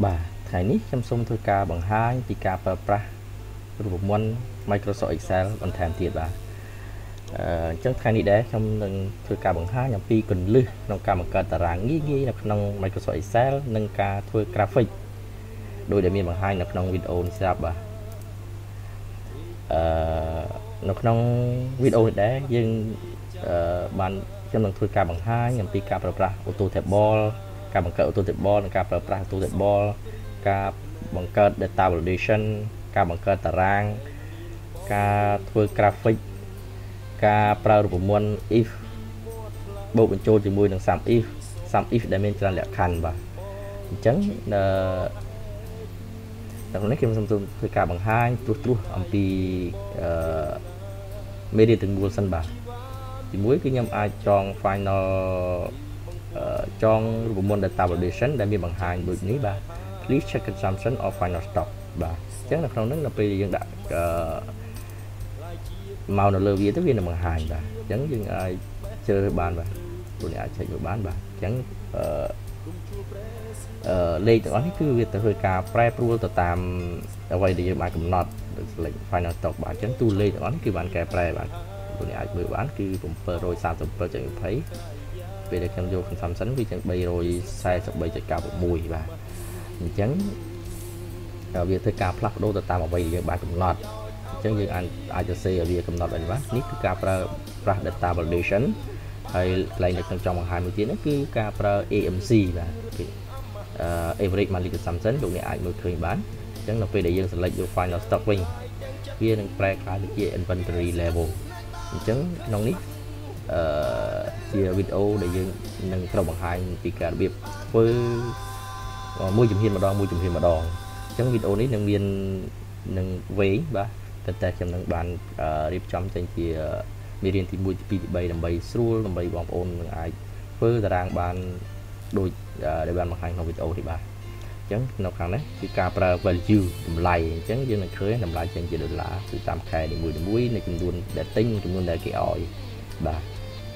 Bà thầy nít chăm sông thôi ca bằng 2 thì ca bà bà một môn Microsoft Excel bằng thèm thiệt bà chẳng thầy nít đấy trong thôi ca bằng 2 nhằm pi cần lưu nâng ca bằng cờ tà ràng nghĩ nghĩ là nâng Microsoft Excel nâng ca thôi graphic đôi để miền bằng 2 là nâng video này ra bà nó nâng video đấy nhưng bạn trong nâng thôi ca bằng 2 nhằm pi ca bà ô tô thẻ ball ca bằng cỡ ô tô thẻ ball nâng ca bà ô tô thẻ ball ca bằng cỡ data validation ca bằng cỡ tà ràng ca thôi graphic ca pra rụp môn if bộ bình chôn thì mùi nâng sum if để mình chẳng lẽ khăn và chẳng đặc biệt khi mà Samsung thuê cả bằng 2 trú ampi media từng buôn sân bà thì muối cứ nhầm ai chọn final chọn bộ môn data validation để miền bằng 2 buổi ní bà please check consumption of final stock bà chắc là không nâng là bây giờ đã màu nó lơ vía tới viên là bằng 2 bà chẳng dừng ai chơi bàn bà tụi này chơi bán bà chẳng lê từ đó cứ việc từ hơi cả pre-pro từ tạm quay để bạn cũng nọt lệnh final tộc bạn chấn tu lê từ đó cứ bạn kẹp pre bạn tụi này mới bán cứ cũng phơi rồi sao tụi tôi chẳng thấy về để xem vô phần tham sánh vì chẳng bay rồi sai sập bay chạy cao một mùi bà chẳng việc thời cả plug đô từ tạm mà quay để bạn cũng nọt chẳng như anh ITC ở việc cũng nọt bạn nít cứ cả pre data validation hay lại được trong 20 tiếng cứ cả pre AMC là average monthly consumption lúc này ai mới khởi bán chẳng là về để dân select vô final stock win kia đang pre khá được chia inventory level chẳng nông nít chia video để dân nâng cầu bằng 2 vì cả biệt với mua chùm hiền mà đòn chẳng video nít nâng viên nâng vế và tất cả xem nâng bán điệp trong tranh chia miền thì mua thì bay làm bay sưu làm bay vòng ôn ai với đang bán đôi để bạn mặc hàng không bị ổ thì bà chẳng nộp hàng đấy thì cà pra value làm lại chẳng như là khơi làm lại trên chỉ được là từ 8k đến 10 này chúng luôn để tinh chúng luôn để cái ỏi bà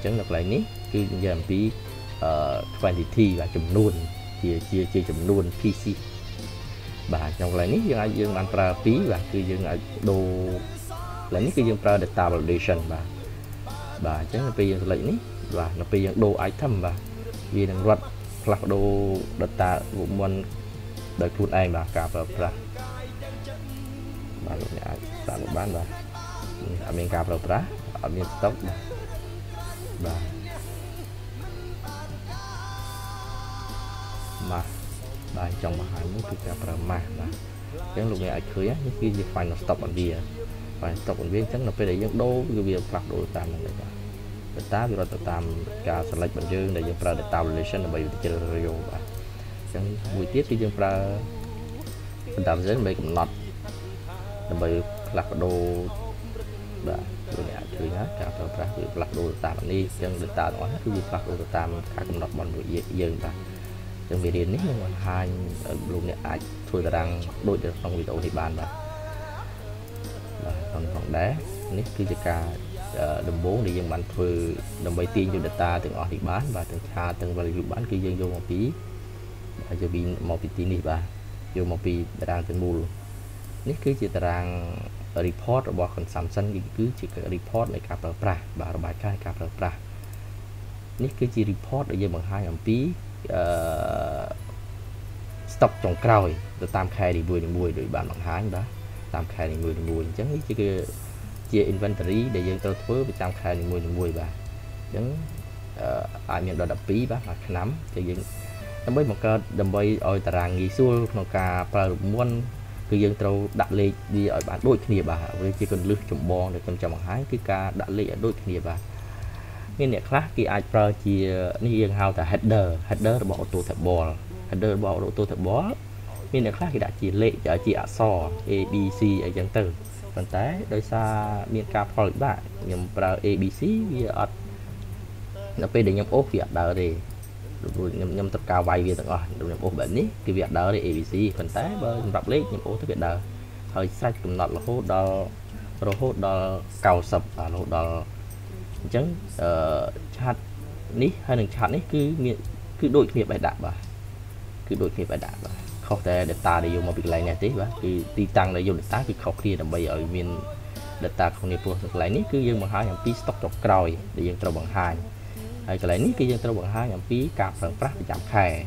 chẳng nộp lại ní cứ giờ làm tí quantity và chấm luôn chia chấm luôn PC bà trong lại ní dương ai dương ăn pra tí và cứ dương ai đồ lại ní cứ dương pra data validation bà chẳng là bây giờ lại ní và nó bây giờ đồ item và vì đang luật là đồ đất ta của môn đời thuốc anh bà cả và bà lúc này ta một bán bà ở bên cạp đầu ra ở bên tóc bà mà bà trong bà hãy muốn thực ra mà chẳng lúc này ở cưới những cái gì phải nó stop bằng bia phải stop bằng bia chẳng là phải để những đô cái việc phạt đồ tạm này bà ta vì là tạm cả select bằng dương để dùng pra data validation là bởi vì chơi radio và chẳng buổi tiếp thì dùng pra data validation mấy cũng lọt là bởi lạc đồ và rồi nhạc chơi hát cả pra việc lạc đồ tạm đi chẳng data nó hát việc lạc đồ tạm cả cũng lọt bằng buổi dương và chẳng vì đến nhưng mà hai luôn này ai thôi là đang đội được trong video thì bàn và còn còn đá nick kia cả đồng bố để dân bạn vừa đồng bay tiên cho data từng ở thì bán và từng tra từng vào bán kia dân vô một tí giờ bị một tí tin đi bà vô một tí đang từng mua luôn nick cứ chỉ đang report bỏ còn consumption cứ chỉ report lại cả pra bà bài cái cả pra nick cứ chỉ report để dân bằng 2 ngàn tí stop trong cày rồi tam khai thì mùi rồi bạn bằng 2 đó tam khai thì mùi chẳng nghĩ chứ chia inventory để dân tôi thuế với tam khai mùi bà chẳng ai nhận đo đập phí bác hoặc nắm cho dân đâm bấy một cơ đâm bấy ôi tà ràng nghỉ xua nó cả muôn cư dân trâu đặt lệ đi ở bản đôi kia bà với chỉ cần lưu chồng bò để cầm chồng hái cái ca đặt lệ ở đôi kia bà nên này khác khi ai pro chia ni dân hào tà header bỏ ô tô thật bò header bỏ ô tô thật bó nên này khác thì đã chỉ lệ cho chị ạ so ABC ở dân tử phần tế đôi xa miền cao phò lịch bạc nhầm pra ABC vì ọt nó phê để nhầm ốp việc đỡ để nhầm tập cao vay việc rồi nhầm ốp bệnh ý cái việc đỡ để ABC phần tế bởi đọc lấy nhầm ốp tới việc đỡ hơi sạch cũng nọt là hốt đo rồi hốt đo cao sập và hốt đo chẳng chát ní hay đừng chát ní cứ đội nghiệp bài đạp bà cứ đội nghiệp bài đạp bà khóc để ta để dùng một việc lại này tí vậy thì ti tăng để dùng để sáng việc khóc kia làm bây giờ viên để ta không nên buộc thực lại ní cứ dân bằng hai nhầm phí stock trọc còi để dân trâu bằng hai ai cái lại ní cứ dân trâu bằng hai nhầm phí cà phần phát để chạm khai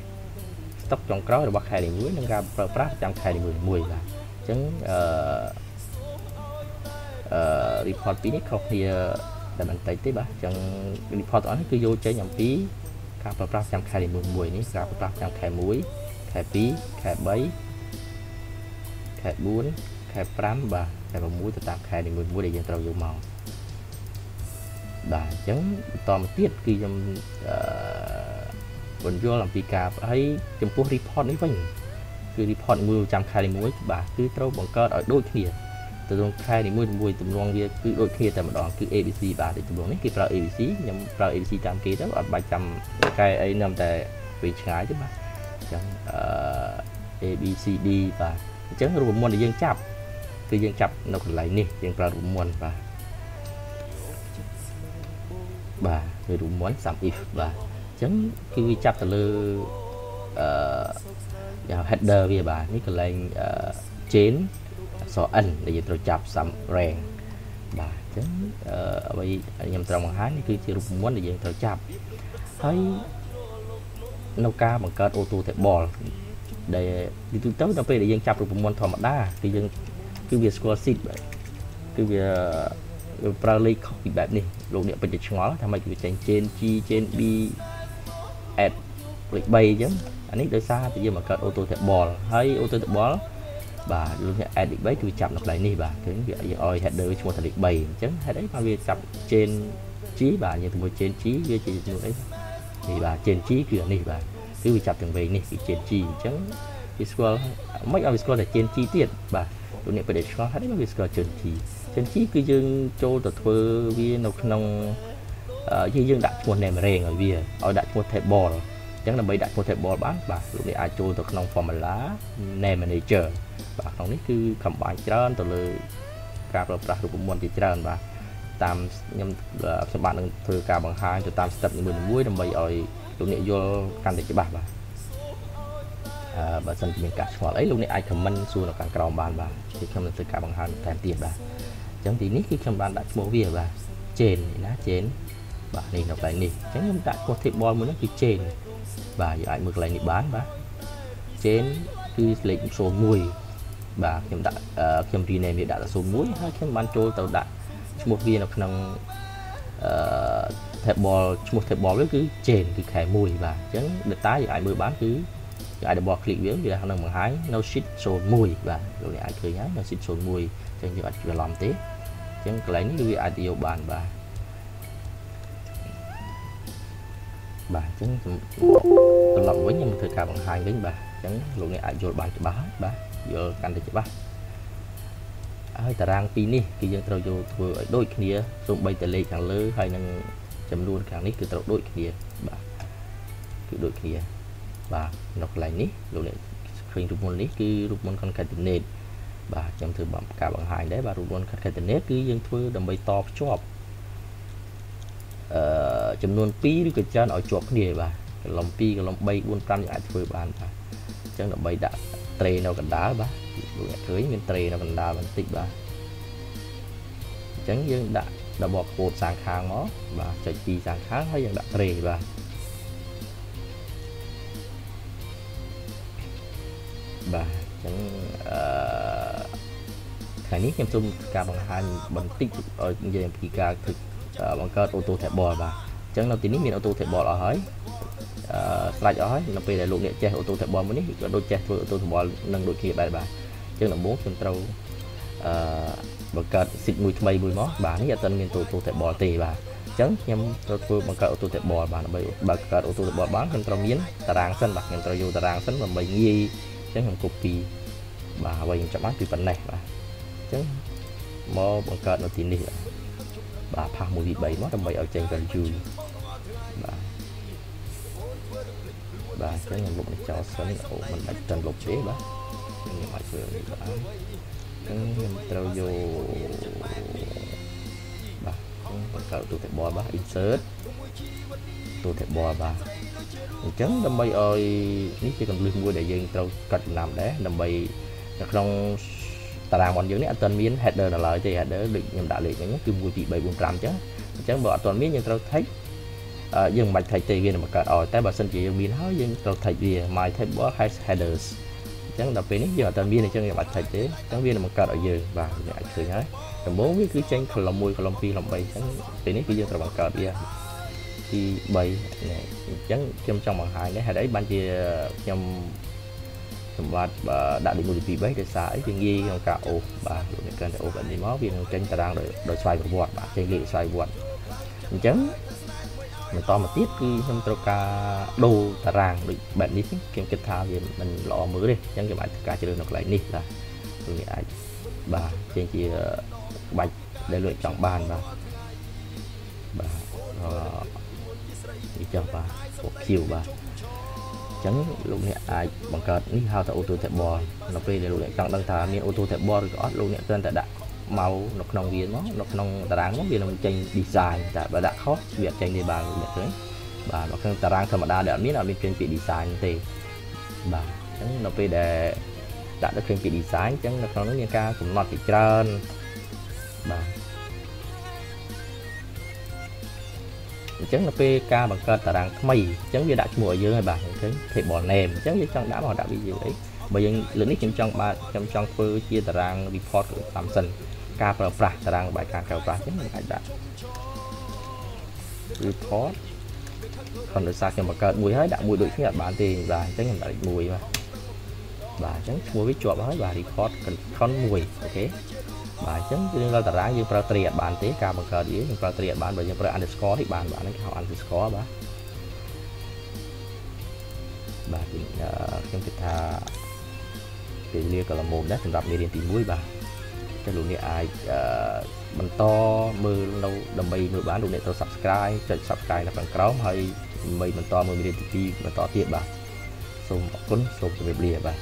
stock trong còi để bắt khai để muối nâng ra phần phát chạm khai để mùi là chứng report phí ní khóc kia là mình thấy tí vậy chẳng report đó cứ vô chơi nhầm phí cà phần phát chạm khai để mùi ní cà phần phát chạm khai muối khai phí khai bấy khai bún khai pram và khai vào muối từ tạm khai để muối để dân trâu dùng màu đã chấn toàn tiết khi trong vẫn vô làm việc cà ấy trong phố report đấy vậy cứ report muối chạm khai để muối bà cứ trâu bằng cơ ở đôi kia từ trong khai để muối từ luôn kia cứ đôi kia từ một đoạn cứ abc bà để từ luôn đấy kia là abc nhầm là abc chạm kia đó ở 300 khai ấy nằm tại vị trái chứ mà chẳng abcd và chẳng rùa muôn để dân chạp cứ dân chạp nó còn lấy nè dân ra rùa muôn và người rùa muôn sắm if và chẳng cứ chạp từ lư header về bà ní còn lấy chén sò ăn để dân tôi chạp sắm rèn và chẳng bây nhầm trong hán cứ chỉ rùa muôn để dân tôi chạp thấy nấu cá bằng cát ô tô thẻ bò để đi tụi tới để dân chạp được một món thòm đa thì dân cứ việc score xịt vậy cứ việc praley không bị bẹp này lục địa bên trên ngõ tham mày cứ tránh trên chi trên bi ad lịch bay chứ anh ấy tới xa thì giờ mà cát ô tô thẻ bò hay ô tô thẻ bò và luôn nhận ad lịch bay cứ chạm được lại nè bà cái việc ơi hẹn đời chúng ta lịch bay chứ hãy đấy mà việc chạm trên trí bà như từ một trên trí với chị đấy thì bà trên trí cửa này bà cứ bị chặt từng về này thì trên trí chẳng Discord mấy ông Discord là trên trí tiền bà tụi này phải để cho hết mấy Discord trên trí cứ dương châu tờ thơ viên nông nông như dương đặt một nền rèn ở bìa ở đặt một thẻ bò chẳng là mấy đặt một thẻ bò bán bà lúc này ai châu tờ nông form lá nền này chờ bà không biết cứ cầm bài trơn tờ lời cà rập rạc được một thì trơn bà tam nhầm các bạn thử cả bằng hai từ tam tập mình muối làm bầy rồi lúc này vô căn để chế bạc bà dân mình cả họ lấy lúc này ai comment xua là càng cầu bàn bà thì không được cả bằng hai thèm tiền bà chẳng thì nít khi không bạn đặt mua về bà trên lá trên bà này nó lại nỉ tránh không đặt có thể bò muốn nó bị trên bà lại mực lại nỉ bán bà trên cứ lấy số mùi bà không đặt không gì này đã là số muối hay không bán trôi tàu đặt một viên là khả năng một thẻ bò với cứ trên thì khẻ mùi và chẳng được tái ai mới bán cứ ai được bò click biến vì là khả năng bằng hái nó shit sồn mùi và rồi ai cười nhá nó shit sồn mùi chẳng như ai vừa làm thế chẳng lấy như ai tiêu bàn và bà chẳng tầm lòng với nhưng thời cả bằng hai đến bà chẳng lúc này ai vô bàn cho bà giờ cần được cho bà hơi tà rang pin đi thì dân trâu vô vừa đôi kia dùng bay tờ lê càng lơ hay năng chấm luôn càng nít cứ trâu đôi kia bà cứ đôi kia bà nọc lại nít lúc này khi rụp môn nít cứ rụp môn con cái tiền nền bà chấm thử bằng cả bằng hai đấy bà rụp môn cái tiền nền cứ dân thưa đầm bay to chọc chấm luôn pí đi cái chân ở chọc kia bà lòng pi cái lòng bay buôn tam lại thưa bàn bà chân đầm bay đã tre nào cần đá bà cưới mình trì là mình đà mình tích bà chẳng dân đã bọc bột sàng kháng nó và chạy chi sàng kháng hay dân đã trì bà chẳng khả nít em xung cả bằng hai mình tích ở dân em kỳ ca thực bằng cơ ô tô thẻ bò bà chẳng là tí nít mình ô tô thẻ bò ở hới lại ở hới nó về lại lụng nghệ trẻ ô tô thẻ bò mới nít đôi trẻ thôi ô tô thẻ bò nâng đôi kia bài bà chứ là muốn chân trâu bằng cờ xịt mùi mây mùi mó bà nãy giờ tân nghiên tôi thể bỏ tì bà chấn nhâm tôi bằng cờ tôi thể bỏ bà bây bằng cờ tôi thể bỏ bán chân trâu miến tà ràng sân bạc nhân trâu vô tà ràng sân mà mình nghi chấn không cục kỳ bà bây chạm mắt vì phần này bà chấn mò bằng cờ nó tìm đi bà phá mùi vị bầy mó đầm bầy ở trên gần chui bà chấn nhầm lục này cho sân mình đặt trần lục chế bà nhưng mà vừa đã trao vô bà không có cậu tôi phải bò bà insert tôi phải bò bà ចឹងដើម្បីឲ្យនេះជាកម្រិតមួយដែលយើងត្រូវកាត់ចំណាំដែរដើម្បីនៅក្នុងតារាងរបស់យើងនេះអត់ទាន់មាន header ដល់ឡើយទេ header ដូចខ្ញុំដាក់លេខហ្នឹងគឺ1 2 3 4 5ចឹងអញ្ចឹងបើអត់ទាន់មានយើងត្រូវ tag យើងមិនបាច់ tag ទេវានឹងបង្កើតឲ្យតែបើសិនជាយើងមានហើយយើងត្រូវ tag វា my table has headers អញ្ចឹងដល់ពេលនេះយើងអត់ទាន់មានអញ្ចឹងយើងបាច់ tag ទេអញ្ចឹងវានឹងបង្កើតឲ្យយើងបាទយើងអាចឃើញហើយដំបូងវាគឺចេញ column 1 column 2 column 3អញ្ចឹងពេលនេះគឺយើងត្រូវបង្កើតវាទី3នេះអញ្ចឹងខ្ញុំចង់បង្ហាញនេះហេតុអីបានជាខ្ញុំសម្រាប់ដាក់លេខ1 2 3ដោយសារអីវាងាយក្នុងការអូសបាទលោកអ្នកកាន់តែអូសបែបនេះមកវានឹងចេញតារាងដោយស្វ័យប្រវត្តិបាទចេញលេខស្វ័យប្រវត្តិអញ្ចឹងបន្តមកទៀតគឺខ្ញុំត្រូវការដូរតារាងដូចបែបនេះខ្ញុំគិតថាវាមិនល្អមើលទេអញ្ចឹងខ្ញុំអាចធ្វើការជ្រើសនៅកន្លែងនេះបាទលោកអ្នកអាចបាទចេញជាក្បាច់ដែលលោកចង់បានបាទនេះចាំបាទពួក Q បាទអញ្ចឹងលោកអ្នកអាចបង្កើតនេះហៅថា auto table នៅពេលដែលលោកអ្នកចង់ដឹងថាមាន auto table ឬក៏អត់លោកអ្នកគ្រាន់តែដាក់មកនៅក្នុងវាមកនៅក្នុងតារាងមកវានឹងចេញ design តែបើដាក់ខុសវាអត់ចេញទេបាទលោកអ្នកឃើញបាទនៅក្នុងតារាងធម្មតាដែលអត់មានចេញពី design ទេបាទអញ្ចឹងនៅពេលដែលដាក់ទៅឃើញពី design អញ្ចឹងនៅក្នុងនោះមានការកំណត់ជាច្រើនបាទអញ្ចឹងទៅពេលការបង្កើតតារាងថ្មីអញ្ចឹងវាដាក់ឈ្មោះឲ្យយើងហើយបាទអញ្ចឹង table name អញ្ចឹងយើងចង់ដាក់មកដាក់វាអីបើយើងលើកនេះខ្ញុំចង់បាទខ្ញុំចង់ធ្វើជាតារាង report តាមសិនការប្រើប្រាស់តារាងបាយការប្រើប្រាស់អញ្ចឹងយើងអាចដាក់ report ខ្ញុំដោយសារខ្ញុំបង្កើតមួយហើយដាក់មួយដូចគ្នាអត់បានទេបាទអញ្ចឹងខ្ញុំដាក់មួយបាទអញ្ចឹងឈ្មោះវាជាប់ហើយបាទ report control 1អូខេបាទអញ្ចឹងយើងដល់តារាងយើងប្រើត្រីអត់បានទេការបង្កើតវាយើងប្រើត្រីអត់បានបើយើងប្រើ underscore នេះបានបាទហ្នឹងគេហៅ underscore បាទខ្ញុំគិតថាពេលលាកន្លងមុំដែរសម្រាប់មេរៀនទី1បាទតែលោកអ្នកអាចបន្តមើលនៅដើម្បីមើលបានលោកអ្នកត្រូវ subscribe ចុច subscribe នៅខាងក្រោមហើយដើម្បីបន្តមើលមេរៀនទី2បន្តទៀតបាទសូមអរគុណសូមជម្រាបលាបាទ